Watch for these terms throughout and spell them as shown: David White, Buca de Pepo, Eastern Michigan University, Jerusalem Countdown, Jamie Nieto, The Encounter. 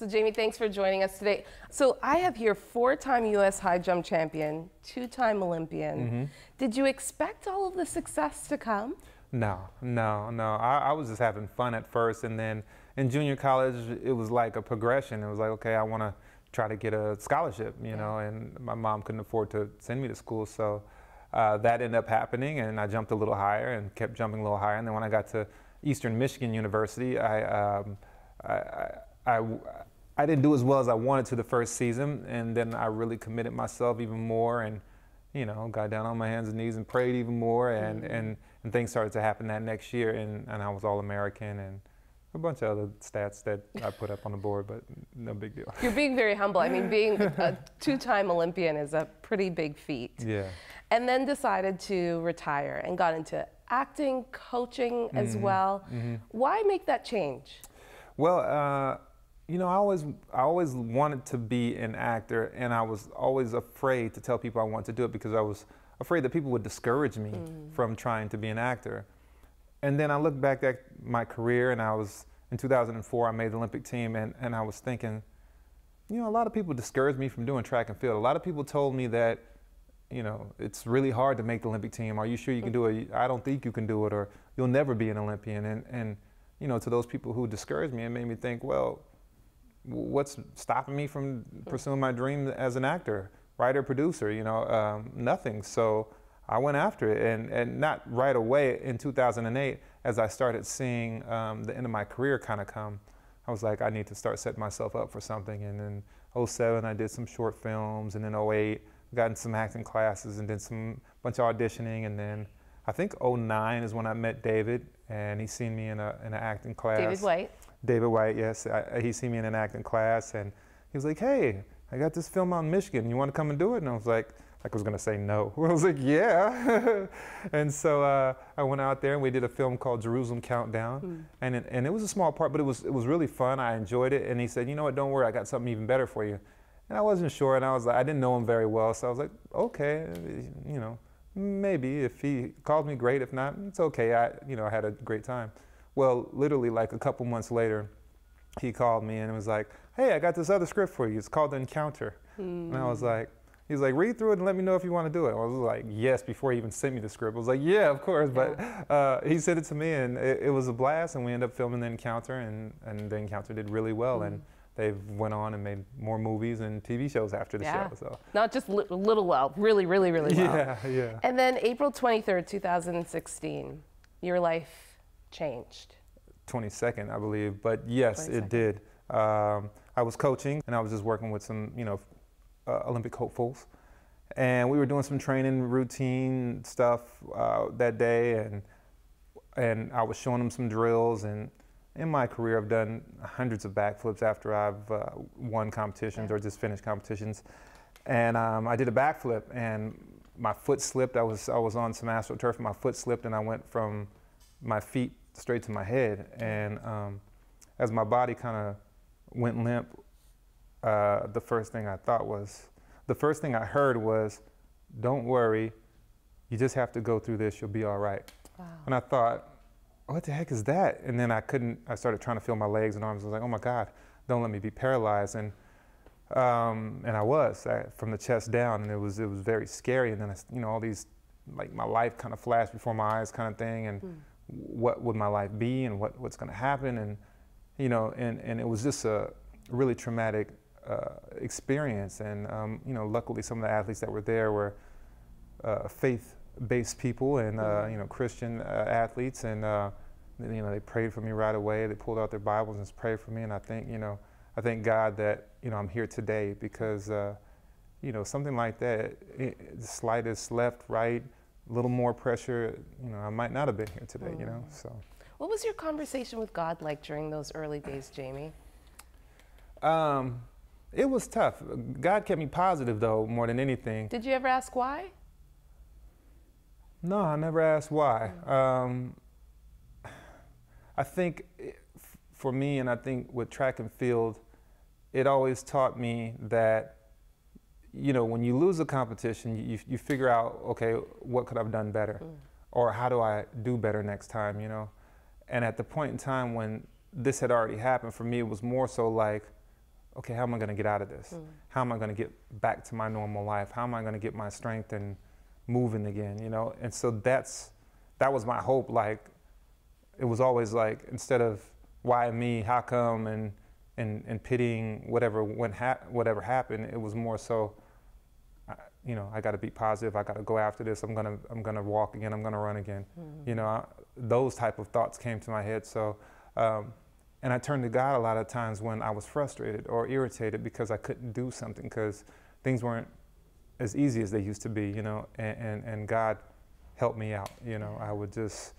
So Jamie, thanks for joining us today. So I have here four-time U.S. high jump champion, two-time Olympian. Mm-hmm. Did you expect all of the success to come? No. I was just having fun at first, and then in junior college, it was like a progression. It was like, okay, I want to try to get a scholarship, you know, and my mom couldn't afford to send me to school, so that ended up happening, and I jumped a little higher and kept jumping a little higher, and then when I got to Eastern Michigan University, I didn't do as well as I wanted to the first season, and then I really committed myself even more, and you know, got down on my hands and knees and prayed even more, and things started to happen that next year, and I was All-American and a bunch of other stats that I put up on the board, but no big deal. You're being very humble. I mean, being a two-time Olympian is a pretty big feat. Yeah. And then decided to retire and got into acting, coaching as well. Mm-hmm. Why make that change? Well, you know, I always wanted to be an actor, and I was always afraid to tell people I wanted to do it because I was afraid that people would discourage me from trying to be an actor. And then I looked back at my career, and I was, in 2004, I made the Olympic team, and I was thinking, you know, a lot of people discouraged me from doing track and field. A lot of people told me that, you know, it's really hard to make the Olympic team. Are you sure you can do it? I don't think you can do it, or you'll never be an Olympian. And you know, to those people who discouraged me, it made me think, well, what's stopping me from pursuing my dream as an actor, writer, producer, you know, nothing. So I went after it, and not right away. In 2008, as I started seeing the end of my career kind of come, I was like, I need to start setting myself up for something. And in 07, I did some short films, and in 08, got in some acting classes and did some bunch of auditioning. And then I think 09 is when I met David, and he seen me in an acting class. David White. David White, yes. He seen me in an acting class, and he was like, hey, I got this film out in Michigan. You want to come and do it? And I was like, I was going to say no. I was like, yeah. And so I went out there, and we did a film called Jerusalem Countdown. And it was a small part, but it was really fun. I enjoyed it. And he said, you know what, don't worry. I got something even better for you. And I wasn't sure. And I was like, I didn't know him very well. So I was like, okay, you know, maybe if he called me, great. If not, it's okay. You know, I had a great time. Well, literally like a couple months later, he called me, and it was like, hey, I got this other script for you. It's called The Encounter. And I was like, he's like, read through it and let me know if you want to do it. I was like, yes, before he even sent me the script. I was like, yeah, of course. But he sent it to me, and it was a blast, and we ended up filming The Encounter, and The Encounter did really well. And they went on and made more movies and TV shows after the show. So. Not just little well, really, really, really well. Yeah, yeah. And then April 23rd, 2016, your life changed. 22nd, I believe. But yes, 22nd. It did. I was coaching, and I was just working with some, you know, Olympic hopefuls, and we were doing some training routine stuff that day, and I was showing them some drills, and in my career I've done hundreds of backflips after I've won competitions or just finished competitions, and I did a backflip, and my foot slipped. I was on some astroturf, and my foot slipped, and I went from my feet straight to my head, and as my body kind of went limp, the first thing I heard was, don't worry, you just have to go through this, you'll be all right. Wow. And I thought, what the heck is that? And then I started trying to feel my legs and arms. I was like, oh my God, don't let me be paralyzed. And I was, from the chest down, and it was very scary. And then, you know, all these, like my life kind of flashed before my eyes kind of thing, and what would my life be, and what's gonna happen? And, you know, and it was just a really traumatic experience, and you know, luckily some of the athletes that were there were faith-based people, and you know, Christian athletes, and you know, they prayed for me right away. They pulled out their Bibles and prayed for me, and I thank God that, you know, I'm here today, because you know, something like that, the slightest left, right, a little more pressure, you know, I might not have been here today. You know, so. What was your conversation with God like during those early days, Jamie? It was tough. God kept me positive, though, more than anything. Did you ever ask why? No, I never asked why. I think for me, and I think with track and field, it always taught me that, you know, when you lose a competition, you figure out, okay, what could I have done better? Or how do I do better next time, you know? And at the point in time when this had already happened, for me, it was more so like, okay, how am I going to get out of this? How am I going to get back to my normal life? How am I going to get my strength and moving again, you know? And so that was my hope. Like, it was always like, instead of why me, how come, and pitying whatever happened, it was more so, you know, I got to be positive. I got to go after this. I'm gonna walk again. I'm gonna run again. You know, those type of thoughts came to my head. So, and I turned to God a lot of times when I was frustrated or irritated because I couldn't do something, because things weren't as easy as they used to be. You know, and God helped me out. You know, I would just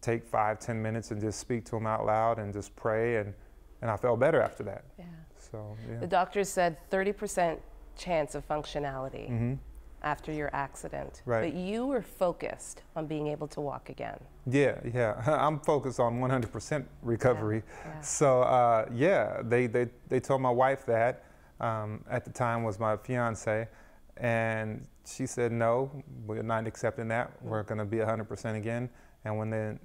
take 5-10 minutes and just speak to Him out loud and just pray, and I felt better after that. Yeah. So yeah. The doctors said 30% chance of functionality after your accident, right? But you were focused on being able to walk again. Yeah, I'm focused on 100% recovery. So yeah, they told my wife that, at the time was my fiance, and she said, no, we're not accepting that. We're going to be 100% again. And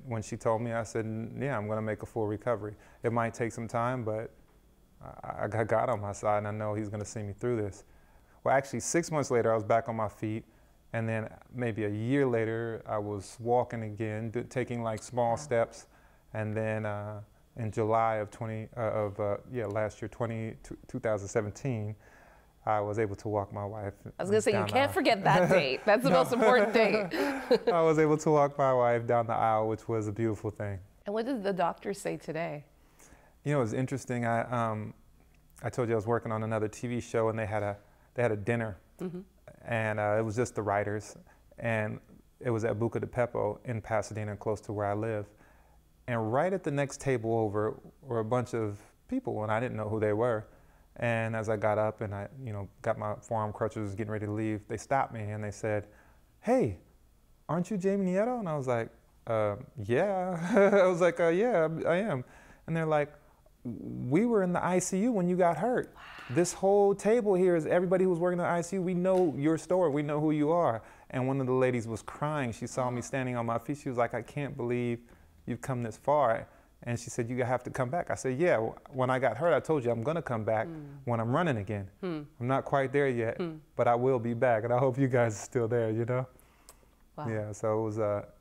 when she told me, I said, yeah, I'm going to make a full recovery. It might take some time, but I got God on my side, and I know He's going to see me through this. Well, actually, 6 months later, I was back on my feet, and then maybe a year later, I was walking again, taking like small steps, and then in July of last year, 2017, I was able to walk my wife. I was going to say, you can't forget that date. That's the most important thing. I was able to walk my wife down the aisle, which was a beautiful thing. And what did the doctor say today? You know, it was interesting. I told you I was working on another TV show, and they had a dinner, and it was just the writers, and it was at Buca de Pepo in Pasadena, close to where I live. And right at the next table over were a bunch of people, and I didn't know who they were. And as I got up and I, you know, got my forearm crutches, getting ready to leave, they stopped me and they said, "Hey, aren't you Jamie Nieto?" And I was like, "Yeah." I was like, "Yeah, I am." And they're like, "We were in the ICU when you got hurt. Wow. This whole table here is everybody who was working in the ICU. We know your story. We know who you are." And one of the ladies was crying. She saw me standing on my feet. She was like, "I can't believe you've come this far." And she said, "You have to come back." I said, "Yeah, when I got hurt, I told you I'm going to come back when I'm running again. I'm not quite there yet, but I will be back. And I hope you guys are still there, you know?" Wow. Yeah, so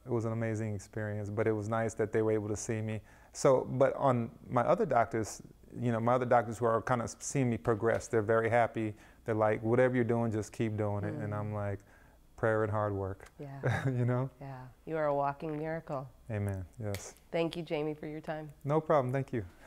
it was an amazing experience, but it was nice that they were able to see me. So, but on my other doctors, you know, my other doctors who are kind of seeing me progress, they're very happy. They're like, "Whatever you're doing, just keep doing it." And I'm like, prayer and hard work. Yeah. You know? Yeah. You are a walking miracle. Amen. Yes. Thank you, Jamie, for your time. No problem. Thank you.